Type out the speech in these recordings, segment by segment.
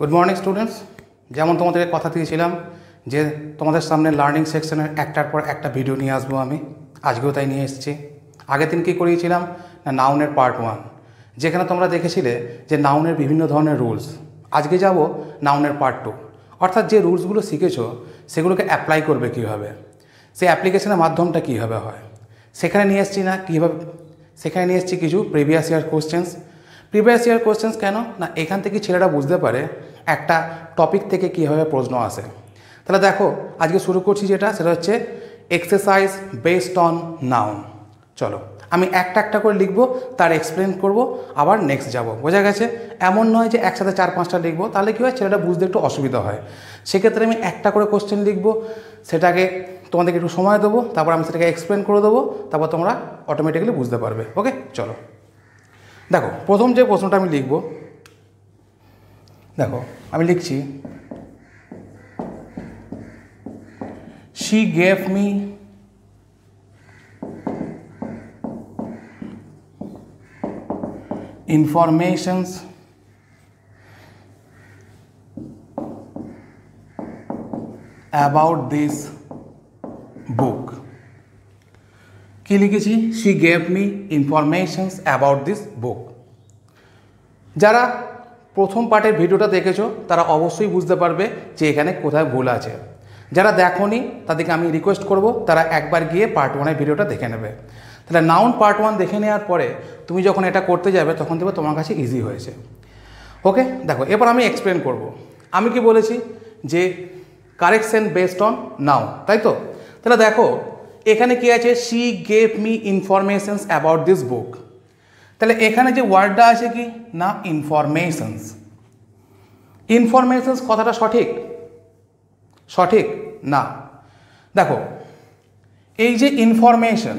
Good morning students जेमन तुम्हादेर कथा दिएछिलाम जे तुम्हादेर सामने लार्निंग सेक्शनेर एकटार पर एकटा भिडियो निये आसबो आमि आजकेও তাই নিয়ে এসেছি आगे दिन कि करिয়েছিলাম ना नाउनेर पार्ट वन जेखाने तोमरा देखेছিলে जे नाउनेर विभिन्न धरनेर रूल्स आजके जाबो नाउनेर पार्ट टू अर्थात जे रूल्सगुलो शिखेছো সেগুলোকে অ্যাপ্লাই করবে কিভাবে সেই অ্যাপ্লিকেশনের মাধ্যমটা কিভাবে হয় সেখানে নিয়ে এসেছি না কিভাবে সেখানে নিয়ে এসেছি কিছু প্রিভিয়াস ইয়ার কোশ্চেনস কেন না এখান থেকে ছেলেরা বুঝতে পারে একটা টপিক থেকে কিভাবে প্রশ্ন আসে তাহলে দেখো আজকে শুরু করছি যেটা সেটা হচ্ছে এক্সারসাইজ বেসড অন নাউন চলো আমি একটা একটা করে লিখব তার এক্সপ্লেন করব আবার নেক্সট যাব বোঝা গেছে এমন নয় যে একসাথে 4-5টা লিখব তাহলে কি হয় ছেলেরা বুঝতে একটু অসুবিধা হয় সেই ক্ষেত্রে আমি একটা করে কোশ্চেন লিখব সেটাকে তোমাদেরকে একটু সময় দেব তারপর আমি সেটাকে এক্সপ্লেন করে দেব তারপর তোমরা অটোমেটিক্যালি বুঝতে পারবে ওকে চলো देखो प्रथम जो प्रश्नटा आमी लिखब देखो आमी लिखी she gave me informations about this book कि लिखेছি she gave me informations about this book जरा प्रथम पार्टर भिडियोटा देखेছো তারা অবশ্যই বুঝতে পারবে যে এখানে কোথায় ভুল আছে যারা দেখোনি তাদেরকে আমি রিকোয়েস্ট করব তারা একবার গিয়ে পার্ট 1 এর ভিডিওটা দেখে নেবে তাহলে নাউন পার্ট 1 দেখে নেওয়ার পরে তুমি যখন এটা করতে যাবে তখন দেখবে তোমার কাছে ইজি হয়েছে ওকে দেখো এবার আমি এক্সপ্লেন করব আমি কি বলেছি যে কারেকশন বেসড অন নাউন তাই তো তাহলে দেখো एखने कि आछे she gave me informations about this book ताहले एखाने जो वार्डटा आछे कि ना इनफरमेशन्स इनफरमेशन्स कथाटा सठीक सठीक ना देखो एई जे इनफरमेशन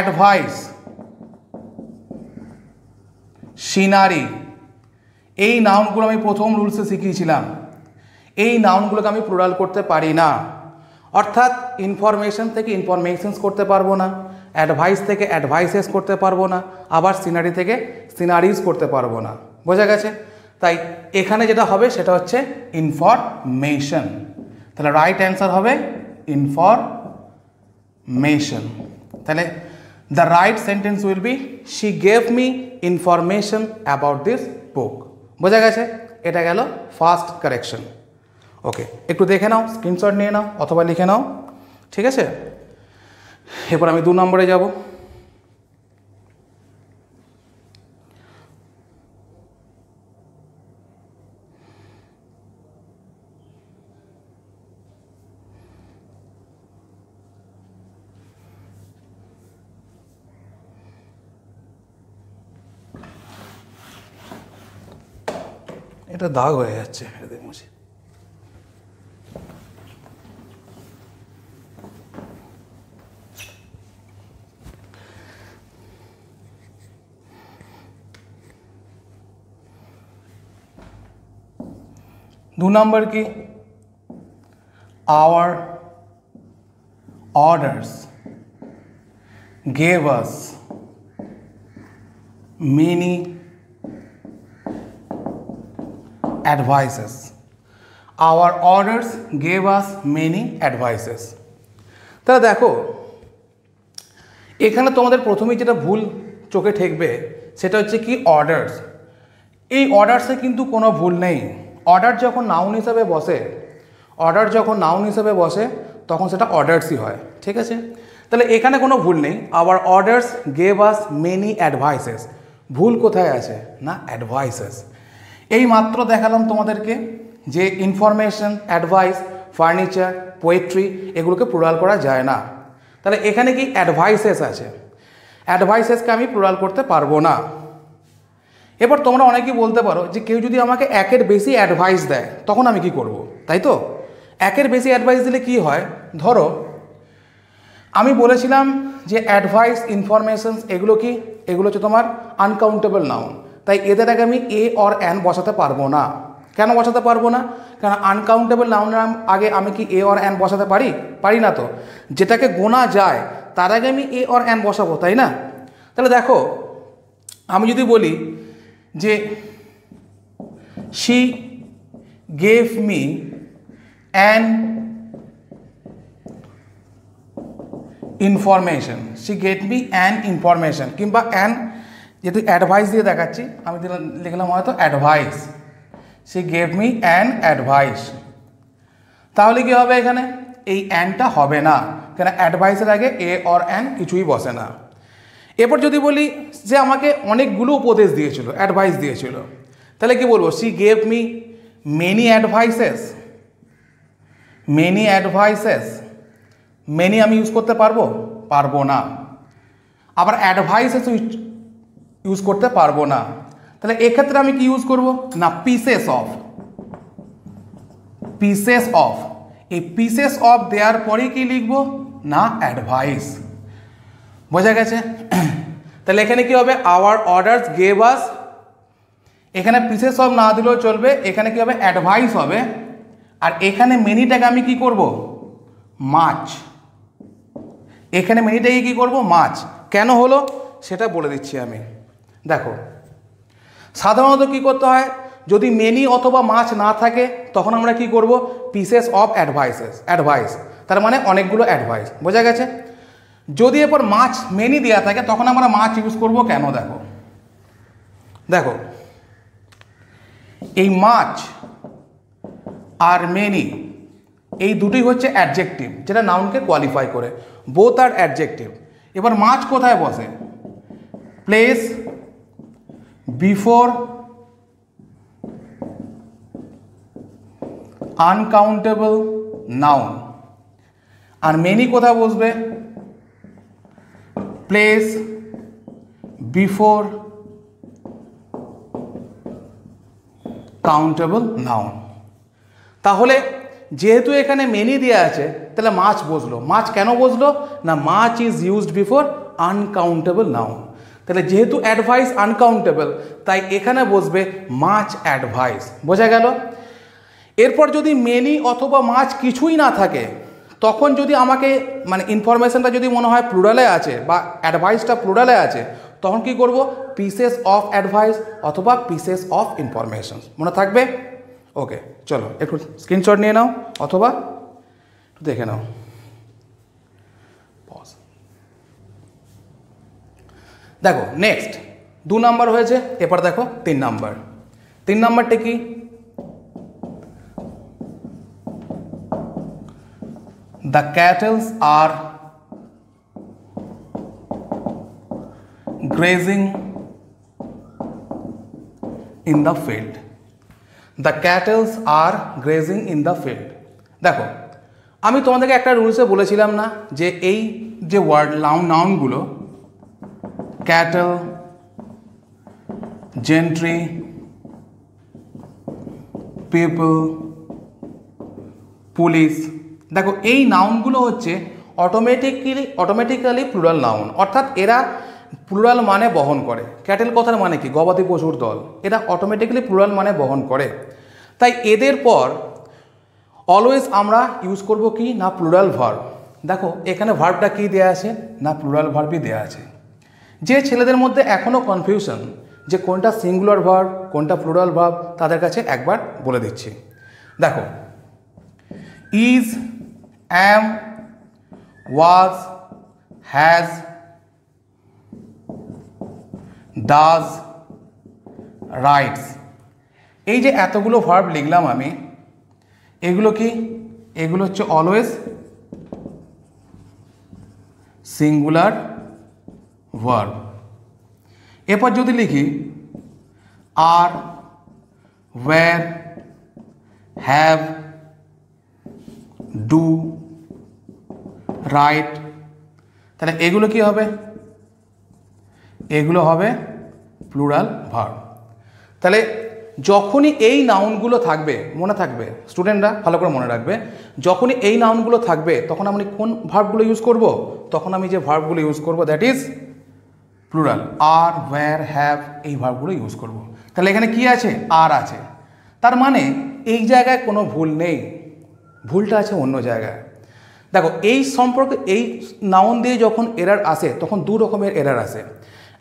एडवाइस सिनारी एई नाउनगुलो आमि प्रथम रूल्से शिखियेछिलाम এই নাউনগুলোকে আমি প্লুরাল করতে পারি না অর্থাৎ ইনফরমেশন থেকে ইনফরমেশনস করতে পারবো না অ্যাডভাইস থেকে অ্যাডভাইসেস করতে পারবো না আবার সিনারি থেকে সিনারিজ করতে পারবো না বোঝা গেছে তাই এখানে যেটা হবে সেটা হচ্ছে ইনফরমেশন তাহলে রাইট অ্যানসার হবে ইনফরমেশন তাহলে the right sentence will be she gave me information about this book বোঝা গেছে এটা গেল ফার্স্ট কারেকশন ओके एक देखे नाओ स्क्रीनशॉट निये नाओ अथवा लिखे नाओ ठीक है एरपर आमी 2 नम्बरे जाब एटा दाग हो जाच्छे मुझे दो नंबर की our orders gave us many advices our orders gave us many advices तो देखो এখানে তোমাদের প্রথমেই যেটা ভুল চোখে ঠেকবে সেটা হচ্ছে কি অর্ডারস এই অর্ডারসে কিন্তু কোনো ভুল নেই ऑर्डर जो नाउन हिसाब से बसे ऑर्डर जो नाउन हिसाब से बसे तक से ऑर्डर्स ही है ठीक है तेल एखे को भूल नहीं our orders gave us many advices भूल कोथाय आछे ना एडवाइसेस यही मात्र देखालाम तुम्हादेरके जे इनफरमेशन एडवाइस फार्निचार पोएट्री एगुलोके प्लुराल करा जाए ना ताहले एखाने कि एडवाइसेस आछे एडवाइसेस के आमि प्लुराल करते पारबो ना এবার তোমরা অনেকেই বলতে পারো যে কেউ যদি আমাকে একের বেশি অ্যাডভাইস দেয় তখন আমি কি করব তাই তো একের বেশি অ্যাডভাইস দিলে কি হয় ধরো আমি বলেছিলাম যে অ্যাডভাইস ইনফরমেশনস এগুলো কি এগুলো হচ্ছে তোমার আনকাউন্টেবল নাউন তাই এদের আগে আমি এ অর অ্যান বসাতে পারবো না কেন বসাতে পারবো না কারণ আনকাউন্টেবল নাউনের আগে আমি কি এ অর অ্যান বসাতে পারি পারি না তো যেটাকে গোনা যায় তার আগে আমি এ অর অ্যান বসাবো তাই না তাহলে দেখো আমি যদি বলি She gave me an information. She gave me an information. किंबा an जेतो advice दिए देखाच्ची, आमी दिला लिखलाम होय तो advice. She gave me an advice. ताहले कि होबे एखाने एई an टा होबे ना, कारण advice एर आगे a और an किछुई बसे ना। एरपर जोदि बोली जे आमाके अनेकगुलो उपदेश दिएछिलो, advice दिएछिलो, ताहले कि बोलबो she gave me many advices. Many advices. Many आमी यूज करते पारबो पारबो ना आबार एडवाइसेस यूज करते पारबो ना তাহলে এই ক্ষেত্রে আমি কি ইউজ করব না পিसेस অফ এই পিसेस অফ দেয়ার পরে কি লিখব না অ্যাডভাইস বোঝা গেছে তাহলে এখানে কি হবে आवर অর্ডারস গেভ আস এখানে পিसेस অফ না দিলেও চলবে এখানে কি হবে অ্যাডভাইস হবে আর এখানে মেনিটাকে আমি কি করব মাচ এখানে মেনিটাকে কি করব মাছ কেন হলো সেটা বলে দিচ্ছি আমি দেখো সাধারণত কি করতে হয় যদি মেনি অথবা মাছ না থাকে তখন আমরা কি করব পিसेस অফ অ্যাডভাইসেস অ্যাডভাইস তার মানে অনেকগুলো অ্যাডভাইস বোঝা গেছে যদি এরপর মাছ মেনি দেয়া থাকে তখন আমরা মাছ ইউজ করব কেন দেখো দেখো এই মাছ আর মেনি এই দুটোই হচ্ছে অ্যাডজেক্টিভ যেটা নাউনকে কোয়ালিফাই করে বোথ আর অ্যাডজেক্টিভ এবার মাছ কোথায় বসে প্লেস বিফোর আনকাউন্টেবল নাউন আর মেনি কোথায় বসবে প্লেস বিফোর কাউন্টেবল নাউন তাহলে যেহেতু এখানে মেনি দেয়া আছে তাহলে মাছ বসলো মাছ কেন বসলো না much is used before uncountable noun তাহলে যেহেতু অ্যাডভাইস আনকাউন্টেবল তাই এখানে বসবে মাছ অ্যাডভাইস বোঝা গেল এরপর যদি মেনি অথবা মাছ কিছুই না থাকে তখন যদি আমাকে মানে ইনফরমেশনটা যদি মনে হয় প্লুরালে আছে বা অ্যাডভাইসটা প্লুরালে আছে তখন কি করব পিसेस অফ অ্যাডভাইস অথবা পিसेस অফ ইনফরমেশন মনে থাকবে ओके चलो एक स्क्रीनशॉट नहीं नाओ अथवा तो देखे नाओ पॉज देखो नेक्स्ट दो नम्बर हो एपर देखो तीन नम्बर टेकी the cattles are grazing in the field The cattles are grazing in the field. देखो, आमी तुम्हादेरके एक रूल से बोलेछिलाम ना, जे ए जे वर्ड नाउन गुलो, cattle, gentry, people, police. देखो, ए नाउन गुलो होच्छे automatically plural noun. अर्थात एरा প্লুরাল মানে বহন করে ক্যাটেল কথার মানে কি গবাদি পশুর দল এটা অটোমেটিক্যালি প্লুরাল মানে বহন করে তাই এদের পর অলওয়েজ আমরা ইউজ করব কি না প্লুরাল ভার্ব দেখো এখানে ভার্বটা কি দেয়া আছে না প্লুরাল ভার্বই দেয়া আছে যে ছেলেদের মধ্যে এখনো কনফিউশন যে কোনটা সিঙ্গুলার ভার্ব কোনটা প্লুরাল ভার্ব তাদের কাছে একবার বলে দিচ্ছি দেখো is am was has does writes এই যে এতগুলো ভার্ব লিখলাম আমি এগুলো কি এগুলো হচ্ছে অলওয়েজ সিঙ্গুলার ভার্ব এরপর যদি লিখি are were have do write তাহলে এগুলো কি হবে এগুলো হবে প্লুরাল ভার্ব তাহলে যখনই এই নাউনগুলো থাকবে মনে থাকবে স্টুডেন্টরা ভালো করে মনে রাখবে যখনই এই নাউনগুলো থাকবে তখন আমি কোন ভার্বগুলো ইউজ করব তখন আমি যে ভার্বগুলো ইউজ করব that is plural are were have এই ভার্বগুলো ইউজ করব তাহলে এখানে কি আছে আর আছে তার মানে এই জায়গায় কোনো ভুল নেই ভুলটা আছে অন্য জায়গায় দেখো এই সম্পর্কে এই নাউন দিয়ে যখন এরার আসে তখন দুই রকমের এরার আসে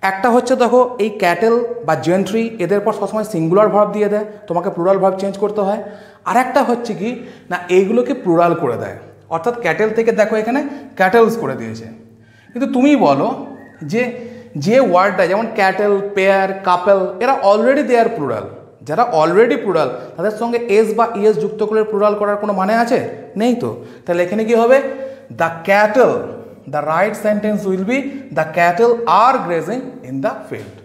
एक हे देखो ये कैटल बा जेंट्री एदेर पर सब समय सिंगुलर भाव दिए दे तुम्हें प्लुराल भाव चेंज करते हैं और एक हे कि ना एगुलो के प्लुराल कर दे अर्थात कैटल के देखो एखे कैटल्स कर दिए क्योंकि तुम्हें बोलो जे जे वार्डा जेमन कैटल पेयर कपल एरा अलरेडी दे आर प्लुराल जरा अलरेडी प्लुराल तादेर संगे एस बा इएस जुक्त करे प्लुराल करार कोनो माने आछे नहीं तो ताहले एखाने कि होबे the cattle the right sentence will be the cattle are grazing in the field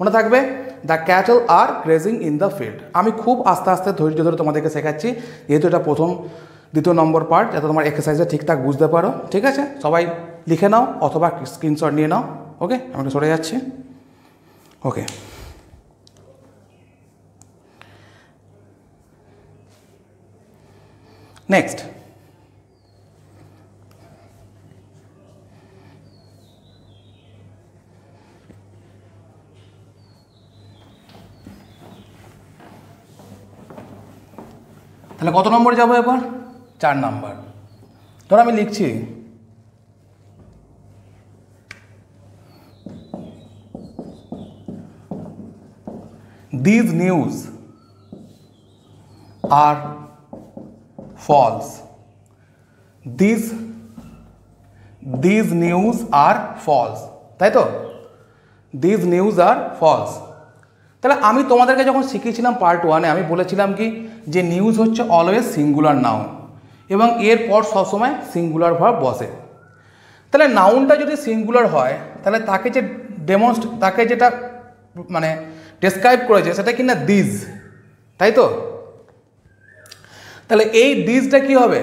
मने थाकबे the cattle are grazing in the field आमी खूब आस्ते आस्ते धैर्य धरे तुम्हादेरके शेखाच्छि जेहेतु एटा प्रथम द्वितीय नम्बर पार्ट एटा तोमार एक्सारसाइजटा ठीकठाक बुझते पारो ठीक आछे सबाई लिखे नाओ अथवा स्क्रीनशट निये नाओ ओके हमें सरे जाच्छे ओके नेक्स्ट ताहले कत नम्बर जाबो एबार 4 नम्बर धर आमी लिखछि These news are false. These news are false. ताई तो these news are false. ताहले आमी तोमादेरके जखन शिखियेछिलाम पार्ट 1 आमी बोलेछिलाम कि जे news होच्छे always singular noun एबं एर पर सब समय singular verb बसे ताहले noun टा जोदि singular हय ताहले ताके जे demonstrate ताके जेटा माने डिस्क्राइब करेছে कि ना दिज ताई तो ताहले ए दिजटा कि होबे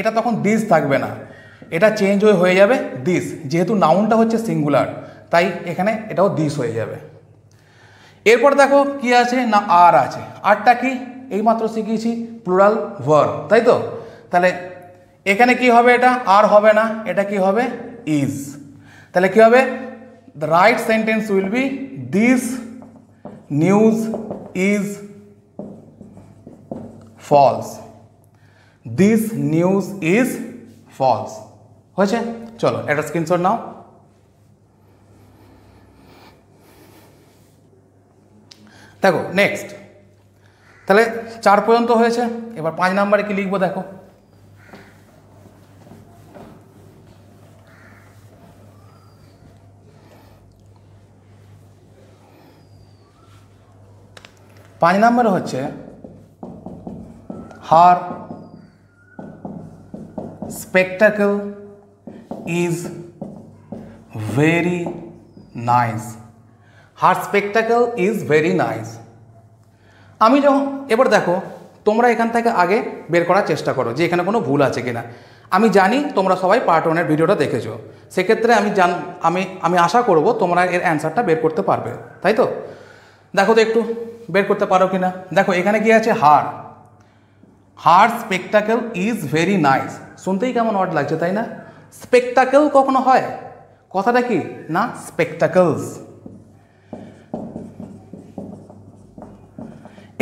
एटा तखन दिज थाकबे ना एटा चेंज होये जाबे दिज जेहेतु नाउनटा होच्छे सिंगुलर ताई एखाने एटाओ दिज होये जाबे एरपर देखो कि आछे ना आर आछे आरटा कि एइमात्र शिखेछि प्लुराल वर्ब ताई तो ताहले एखाने कि होबे एटा आर होबे ना एटा कि होबे इज ताहले कि होबे the right sentence will be this News is false. This news is false. हो जाए चलो एट स्क्रीनशॉट नाउ देखो नेक्स्ट ताहले 4 पर्यंत হয়েছে এবার 5 নম্বরে কি লিখবো দেখো पाँच नम्बर होच्छे her spectacle is very nice her spectacle is very nice आमी जो एबार देखो तोमरा एखान थेके आगे बेर करार चेष्टा करो जे एखाने कोनो भूल आछे किना आमी जानी तोमरा सबाई पार्ट 1 एर भिडियोटा देखेछो सेई क्षेत्रे आमी जान आमी आमी आशा करब तोमरा एर आंसरटा बेर करते पारबे ताई तो देखो तो एकटू बेर करते पारो किना देखो एखाने कि आछे हार हार स्पेक्टाकल इज वेरी नाइस सुनते ही केमन ओड लागछे ताई ना स्पेक्टाकल कखनो हय कथाटा कि ना स्पेक्टाकल्स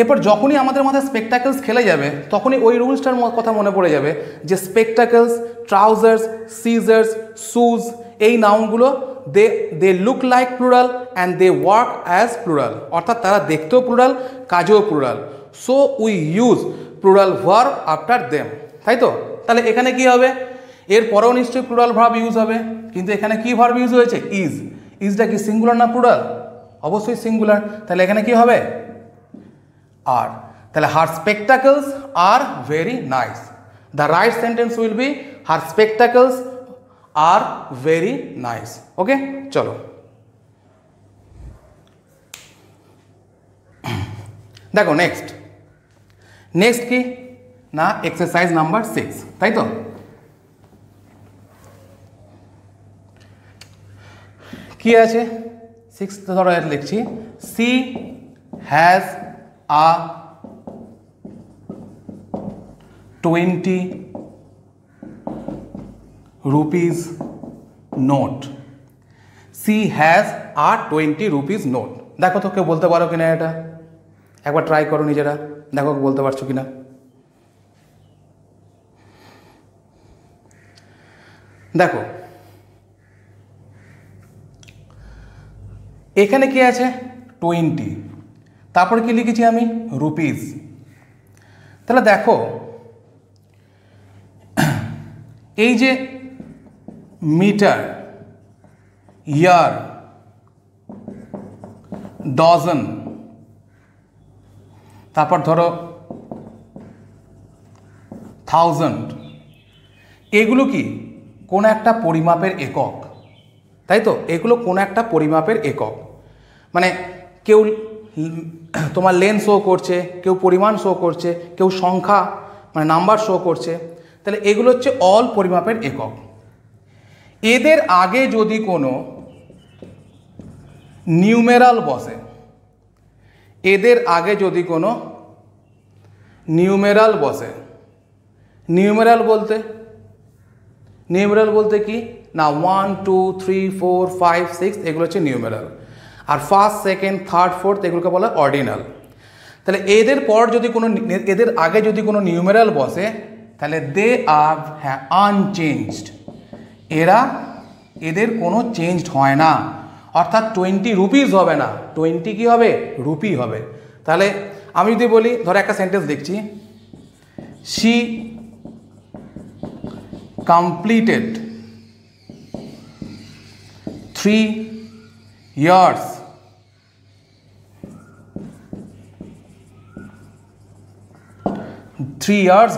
एरपर जखनी आमादेर मধ্যে स्पेक्टाकल्स खेले जाबे तखनी ओई रूल्सटार कथा मने पड़े जाबे जे स्पेक्टाकल्स ट्राउजार्स सीजर्स शूज এই নাউনগুলো they look like plural and they work as plural अर्थात तारा देखते प्लुराल काजेओ plural so we use plural verb after them ताई तो ताहले एखाने कि होबे एर परेओ निश्चय प्लुराल वर्ब यूज होबे किन्तु एखाने कि वर्ब यूज होयेछे इज इजटा कि सिंगुलर ना प्लुराल अवश्यई सिंगुलर ताहले एखाने कि होबे आर ताहले her spectacles are very nice the right sentence will be her spectacles are very nice okay चलो देखो नेक्स्ट नेक्स्ट की ना एक्सरसाइज नंबर 6 ताई तो की आछे 6 धरो लिखछि she has a 20 rupees note she has a 20 rupees note देखो तो क्यों बोलते पारो कि ना एटा एक बार ट्राई करो निजेरा देखो बोलते पारछो कि ना देखो एखे क्या है 20 तापर कि लिखे हमें रुपीज तेल देखो ये मीटर यार डजन तापर धरो थाउजेंड एगुलो की कोनो एकटा परिमापेर एकक ताई तो एगुलो कोनो एकटा परिमापेर एकक माने केउ तोमार लेन शो करछे केउ परिमाण शो करछे केउ संख्या माने नाम्बार शो करछे ताहले एगुलो हच्छे अल परिमापेर एकक। एदेर आगे यदि कोनो निउमेराल बसे एदेर आगे यदि कोनो निउमेराल बसे निउमेराल बोलते कि ना 1 2 3 4 5 6 एगुलो हच्छे निउमेराल और फार्स्ट सेकेंड थार्ड फोर्थ एगुलोके बोला ऑर्डिनल। ताहले एदेर पर यदि कोनो एदेर आगे यदि कोनो निउमेराल बसे ताहले दे आर अनचेंज्ड एरा एदेर कोनो चेंज्ड हय ना अर्थात 20 रुपीज होबे ना 20 की होबे रुपी होबे। ताहले आमी यदि बोली धर एक सेंटेंस लिखछि she completed 3 years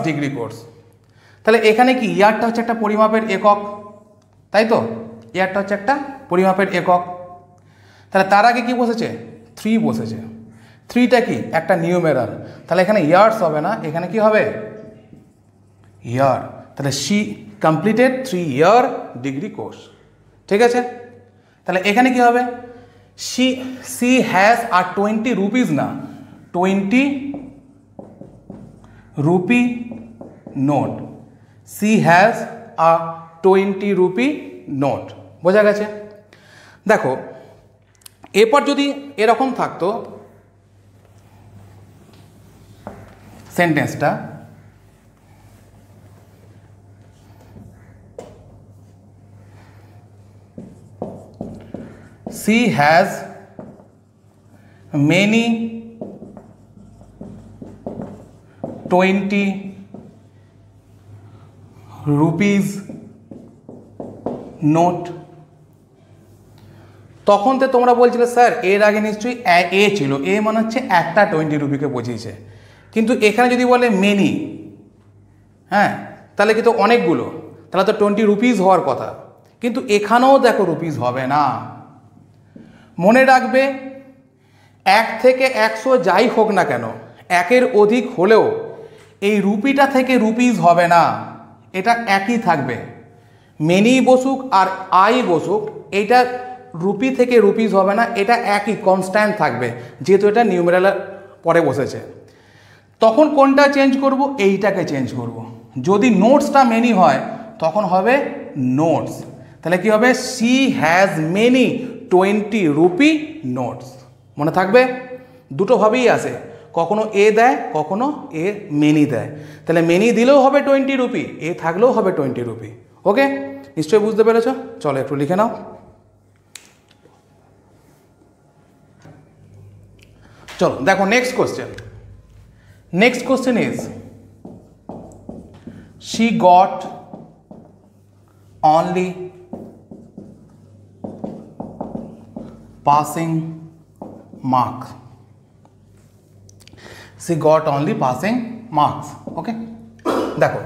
degree course ताहले एखाने कि यारटा हच्छे एकटा परिमापेर एकक ताई तो यारटा हच्छे एकटा परिमापेर एकक ताहले तार आगे कि बसेछे 3 बसेछे 3टा कि एकटा निउमेराल ताहले एखाने यार्स होबे ना एखाने कि होबे यार ताहले she completed 3 year degree course ठीक है। तेल एखे कि है सी सी हैज आर 20 रुपीज ना 20 रुपी नोट सी हैज आर 20 रुपी नोट बोझा गया देखो एपर जो ए रकम थकत सेंटेंसटा She has many 20 rupees note तखन तो तुम्हारा बोलছিলে सर एर आगे निश्चय ए छिलो ए माने হচ্ছে একটা 20 रुपी के বোঝাইছে কিন্তু এখানে যদি বলে many हाँ তাহলে কি তো অনেকগুলো তাহলে তো 20 रुपीज হওয়ার কথা কিন্তু এখানেও দেখো रुपीज হবে না। मने राखबे एक थेके 100 जाई होक ना केन एकेर अधिक होलेओ एई रुपिटा थेके रुपिज होबे ना एटा एकी थाकबे मेनी बसुक और आई बसुक एटा रुपी थेके रुपिज होबे ना एटा एकी कन्स्टैंट थाकबे जेहेतु एटा निउमेराल परे बसेछे। तखन कोनटा चेंज करबो एइटाके चेंज करबो जदि नोट्सटा मेनी हय तखन होबे नोट्स ताहले कि होबे she has many 20 rupee notes मने थाकबे दुटो भावेई आसे कखनो ए देय कखनो ए मेनी देय ताहले मेनी दिलेও হবে 20 रुपी ए থাকলেও হবে 20 रुपी ओके निश्चय বুঝতে পেরেছো। চলো একটু লিখে নাও চলো দেখো next question is she got only passing marks she got only passing marks okay देखो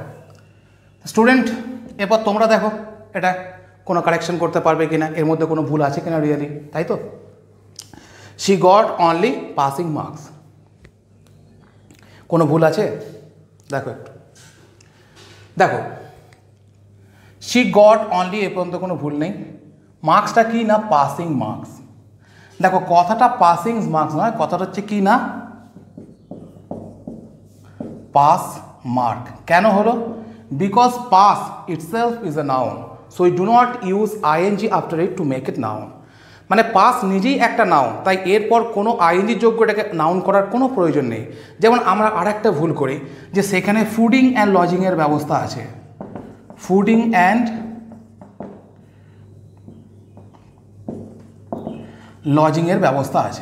स्टूडेंट एपर तुम्हारा देखो एटा कोनो करेक्शन करते पारबे किना एर मध्य कोनो भूल आछे किना रियली ताई तो she got only passing marks कोनो भूल आछे देखो देखो she got only ए पर्यन्त कोनो भूल नहीं मार्क्सटा कि ना पासिंग मार्क्स देखो कथाटा पासिंग मार्क्स ना कथाटा हच्छे कि ना पास मार्क केन हलो because pass itself is a noun so we do not use ING after it to make it noun माने पास निजेई एकटा नाउन ताई एर पर कोनो आईएनजी जोग एटाके नाउन करार कोनो प्रयोजन नेई। जेमन आमरा आरेकटा भूल करी जे सेखाने फुडिंग एंड लजिंग एर व्यवस्था आछे फुडिंग एंड लजिंगर व्यवस्था आज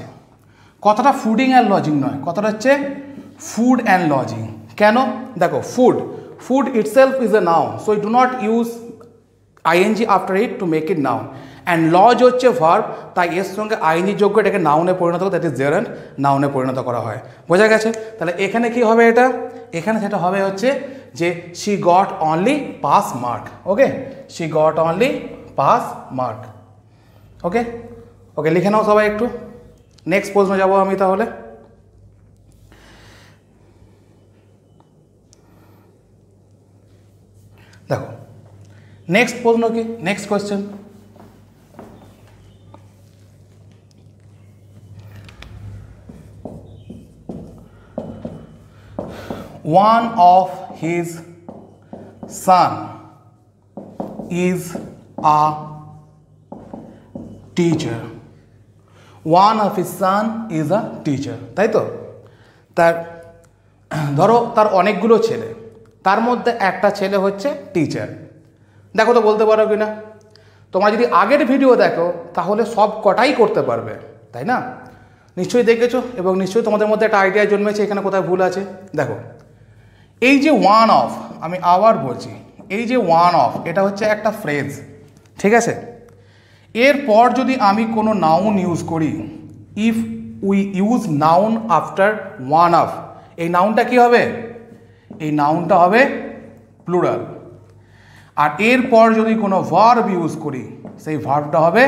कतटा फूडिंग एंड लजिंग नय कतटा हे फूड एंड लजिंग क्यों देखो food food itself is a noun so do not use ING after it to make it noun and lodge हे वर्ब ताई एर संगे आईएनजी जोग एटाके नाउने परिणत करे दैट इज जेरंड नाउने परिणत करा हय बोझा गेछे ताहले एखाने कि होबे एटा एखाने सेटा होबे होच्छे जे she got only pass mark okay she got only pass mark okay okay लिखे नाओ सबाई एकटू नेक्स्ट प्रश्न जाबो आमी ताहले देखो नेक्स्ट प्रश्न कि next question One of his son is a teacher. One of his son is a teacher. ताई तो तार धरो तार अनेक गुलो छेले तार मध्य एकटा छेले होच्छे टीचार देखो तो बोलते पारो किना तोमरा यदि आगेर भिडियो देखो ताहले सब कटाई करते पारबे ताई ना निश्चय देखेछो एबं निश्चय तोमादेर मध्य एकटा आइडिया जन्मेछे एखाने कोथाय भूल आछे देखो ये वन अफ आमी आबार बोलछी ये वन अफ एटा होच्छे एकटा फ्रेज ठीक आछे एरपर जोदि आमी कोनो नाउन यूज करी if we use noun after one of a नाउनटा कि होबे ए नाउनटा होबे प्लुराल और एरपर जोदि कोनो वर्ब यूज करी सेई वर्बटा होबे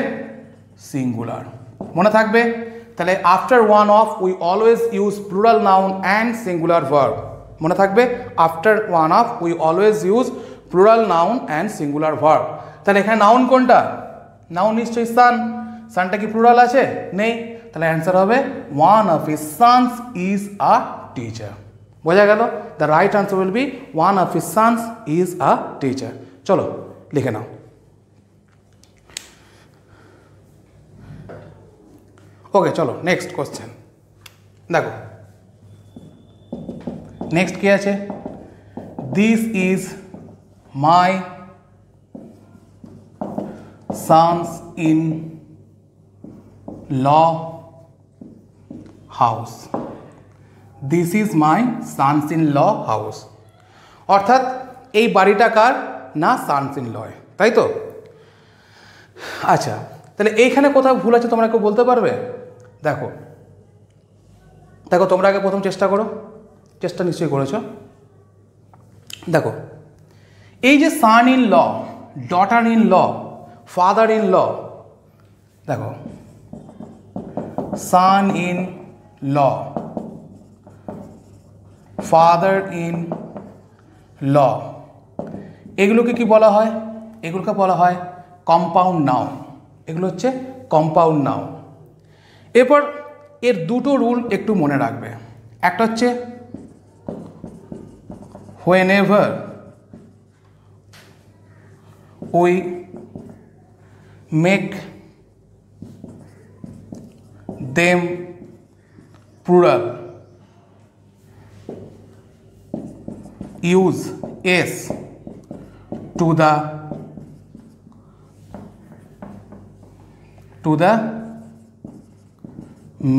सिंगुलार मने थाकबे ताहले after one of we always use plural noun and singular verb मने थाकबे after one of we always use plural noun and singular verb ताहले एखाने नाउन कोनटा नाउन निश्चय सन सनटा कि प्लुराल आछे नेई ताहले आंसर होबे one of his sons is a teacher बोझा गेल the right answer will be one of his sons is a teacher चलो लिखे नाओ ओके चलो नेक्स्ट क्वेश्चन देखो नेक्स्ट क्या है this is my sons in law house this is my sons in law house अर्थात ये बाड़ीटा कार ना सन्स इन लॉ ताई तो अच्छा ताहले एइखाने कोथाओ भूल आछे तोमरा केउ बोलते पारबे देखो देखो तोमरा आगे प्रथम चेष्टा करो चेष्टा निश्चय करेछो देखो एइ जे son in law daughter in law father in law देखो son in law father in law एगुलोके कि बला हय एगुलोके बला हय कम्पाउंड नाउन एगुलो होच्छे कम्पाउंड नाउन एरपर एर दुटो रूल एकटू मने राखबे एकटा होच्छे Whenever we make them plural, use s to the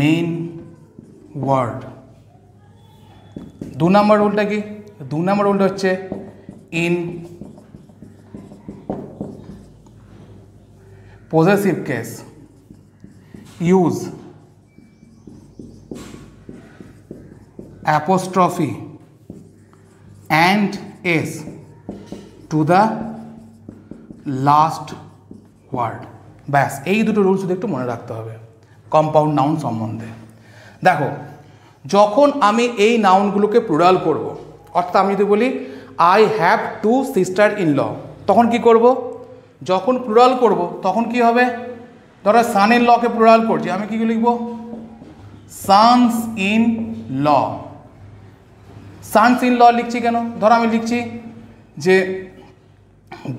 main word. दो नम्बर रूलटा कि दो नम्बर रूल होच्छे in possessive case use apostrophe and S to the last word बस यही दुटो रूल शुधु एकटू मने राखते होबे कम्पाउंड नाउन सम्बन्धे देखो जखन आमी एई नाउनगुलोके प्लुराल करब अर्थात आमी यदि बोली I have two sister in law तखन कि करब जखन प्लुराल करब तखन कि होबे धरो सन इन लॉ के प्लुराल करछि आमी कि लिखब sons in law sons in law लिखछि केन धरो आमी लिखछि जे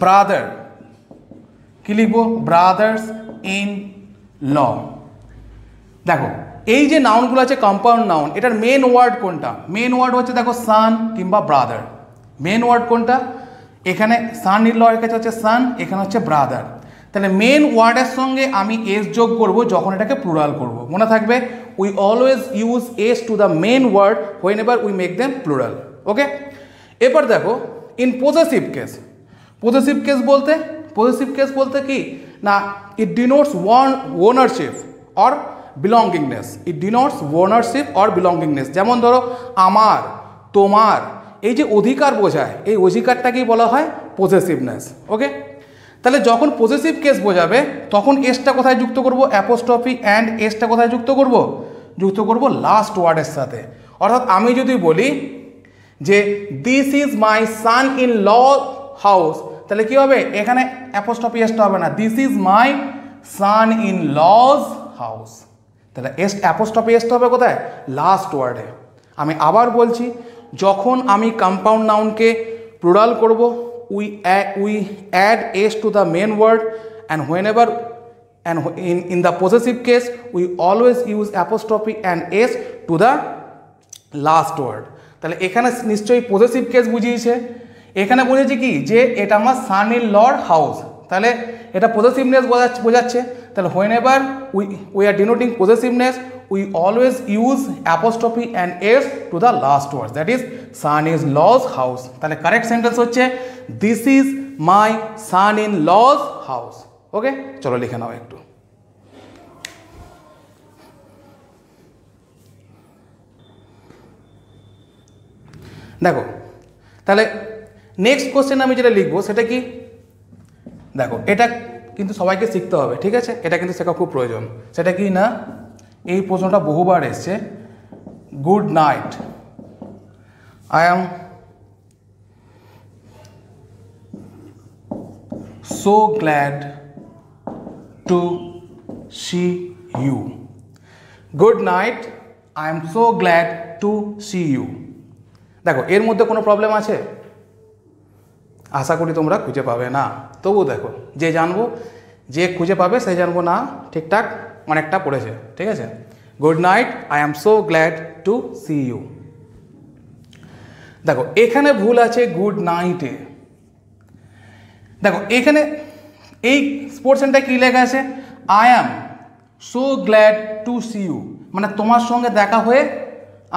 ब्रादर कि लिखब ब्रादार्स इन लॉ देखो এই যে নাউনগুলো আছে কম্পাউন্ড নাউন এটার মেইন ওয়ার্ড কোনটা মেইন ওয়ার্ড হচ্ছে দেখো সান কিংবা ব্রাদার মেইন ওয়ার্ড কোনটা এখানে সান ইন লয়ের কাছে হচ্ছে সান এখানে হচ্ছে ব্রাদার তাহলে মেন ওয়ার্ডের সঙ্গে আমি এস যোগ করব যখন এটাকে প্লুরাল করব। মনে থাকবে we always use S to the main word whenever we make them plural. Okay, এবার দেখো in possessive case. Possessive case বলতে কি না, it denotes ownership or belongingness. It denotes ownership or belongingness. যেমন ধরো আমার, তোমার, এই যে অধিকার বোঝায় এই অধিকারটাকেই বলা হয় পজেসিভনেস। ওকে, তাহলে যখন পজেসিভ কেস বোঝাবে তখন এসটা কোথায় যুক্ত করব? অ্যাপোস্ট্রফি অ্যান্ড এসটা কোথায় যুক্ত করব? যুক্ত করব লাস্ট ওয়ার্ডের সাথে। অর্থাৎ আমি যদি বলি যে this is my son in law house, তাহলে কী হবে? এখানে অ্যাপোস্ট্রফি এসটা হবে না, this is my son in law's house. তাহলে এস অ্যাপোস্ট্রফি এসটা হবে কোথায়? লাস্ট ওয়ার্ডে। আমি আবার বলছি, যখন আমি কম্পাউন্ড নাউনকে প্লুরাল করব we add s to the main word, and whenever and in the possessive case we always use apostrophe and s to the last word। তাহলে এখানে নিশ্চয়ই পজেসিভ কেস বুঝিয়েছে। এখানে বুঝিয়েছে কি যে এটা আমার সান ইন লর হাউস, তাহলে এটা পজেসিভনেস বোঝাচ্ছে। তাহলে whenever we are denoting possessiveness we always use apostrophe and s to the last word, that is son is law's house। তাহলে correct sentence হচ্ছে this is my son in law's house। ওকে, চলো লিখে নাও একটু। দেখো তাহলে next question আমি যেটা লিখবো সেটা কি, দেখো এটা কিন্তু সবাইকে শিখতে হবে, ঠিক আছে? এটা কিন্তু শেখা খুব প্রয়োজন। সেটা কি না, এই প্রশ্নটা বহুবার এসেছে, good night, I am so glad to see you, good night, I am so glad to see you. দেখো এর মধ্যে কোনো প্রবলেম আছে? আশা করি তোমরা খুঁজে পাবে না, তবুও দেখো, যে জানবো, যে খুঁজে পাবে সে জানবো না ঠিকঠাক অনেকটা পড়েছে, ঠিক আছে? Good night, I am so glad to see you. দেখো এখানে ভুল আছে গুড নাইটে। দেখো এখানে এই পোর্শনটা কি লেখা আছে, I am so glad to see you, মানে তোমার সঙ্গে দেখা হয়ে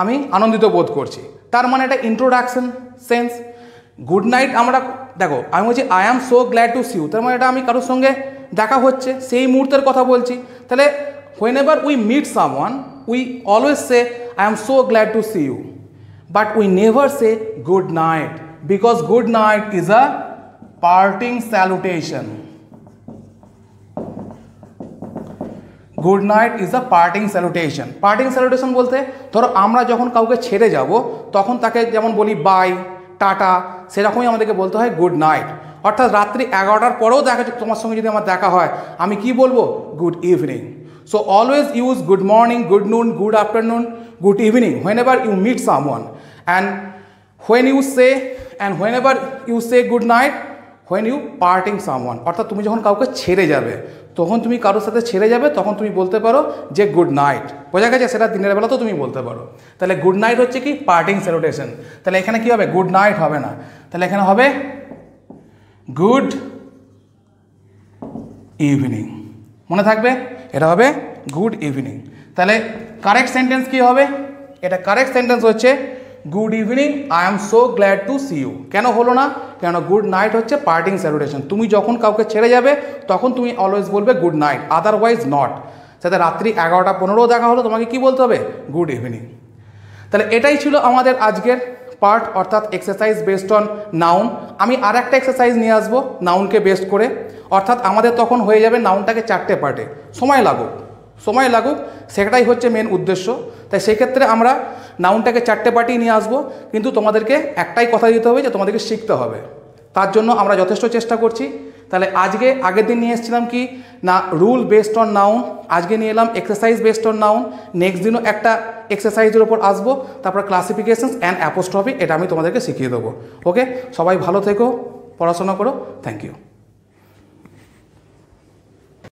আমি আনন্দিত বোধ করছি। তার মানে এটা ইন্ট্রোডাকশন সেন্স। গুড নাইট আমরা দেখো আমি বলছি I am so glad to see you, তার মানে এটা আমি কারোর সঙ্গে দেখা হচ্ছে, সেই মুহূর্তের কথা বলছি। তাহলে whenever we meet someone we always say I am so glad to see you, but we never say good night, because good night is a parting salutation. Good night is a parting salutation. Parting salutation বলতে ধরো আমরা যখন কাউকে ছেড়ে যাব তখন তাকে যেমন বলি বাই, টাটা, সেরকমই আমাদেরকে বলতে হয় গুড নাইট। অর্থাৎ রাত্রি 11টার পরেও দেখা যাচ্ছে তোমার সঙ্গে যদি আমার দেখা হয় আমি কি বলবো? Good evening. So always use good morning, good noon, good afternoon, good evening whenever you meet someone, and whenever you say good night when you parting someone. অর্থাৎ তুমি যখন কাউকে ছেড়ে যাবে, তখন তুমি কারোর সাথে ছেড়ে যাবে, তখন তুমি বলতে পারো যে গুড নাইট। বোঝা গেছে? সেটা দিনের বেলা তো তুমি বলতে পারো। তাহলে গুড নাইট হচ্ছে কি পার্টিং স্যালুটেশন। তাহলে এখানে কি হবে? গুড নাইট হবে না, তাহলে এখানে হবে গুড ইভিনিং। মনে থাকবে এটা হবে গুড ইভিনিং। তাহলে কারেক্ট সেন্টেন্স কি হবে? এটা কারেক্ট সেন্টেন্স হচ্ছে good evening, I am so glad to see you. কেন হলো না? কেন গুড নাইট হচ্ছে পার্টিং স্যালুটেশন। তুমি যখন কাউকে ছেড়ে যাবে তখন তুমি অলওয়েজ বলবে গুড নাইট, আদারওয়াইজ নট। যাতে রাত্রি 11:15 দেখা হলো তোমাকে কি বলতে হবে? Good evening. তাহলে এটাই ছিল আমাদের আজকের পার্ট, অর্থাৎ এক্সারসাইজ বেসড অন নাউন। আমি আর একটা এক্সারসাইজ নিয়ে আসবো নাউনকে বেসড করে, অর্থাৎ আমাদের তখন হয়ে যাবে নাউনটাকে 4টে পার্টে। সময় লাগুক সেটাই হচ্ছে মেন উদ্দেশ্য। তাই সেক্ষেত্রে আমরা নাউনটাকে 4টে পার্টি নিয়ে আসবো, কিন্তু তোমাদেরকে একটাই কথা দিতে হবে যে তোমাদেরকে শিখতে হবে। তার জন্য আমরা যথেষ্ট চেষ্টা করছি। তাহলে আজকে আগের দিন নিয়ে এসেছিলাম কি না রুল বেসড অন নাউন, আজকে নিয়ে এলাম exercise based on noun, next দিনও একটা এক্সারসাইজের ওপর আসবো, তারপর ক্লাসিফিকেশনস অ্যান্ড অ্যাপোস্ট্রফি, এটা আমি তোমাদেরকে শিখিয়ে দেবো। ওকে, সবাই ভালো থেকো, পড়াশোনা করো, থ্যাংক ইউ।